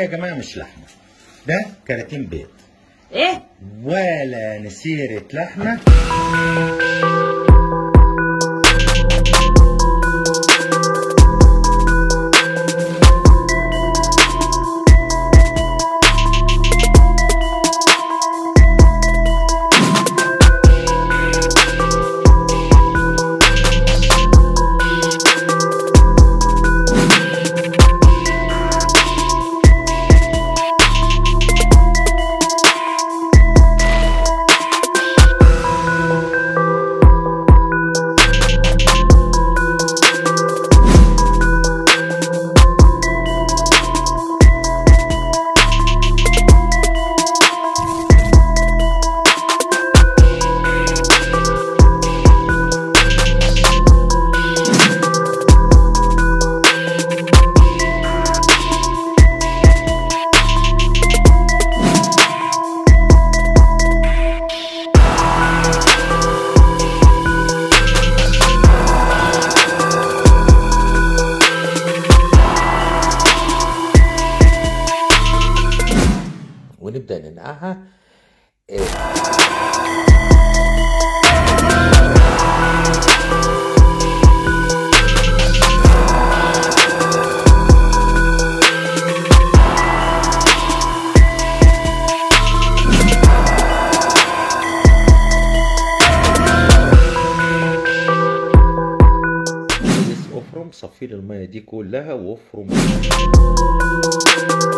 يا جماعه مش لحمه، ده كراتين بيض. ايه؟ ولا نسيره لحمه. ونبدأ ننقعها. افرم صفي الميه دي كلها وافرم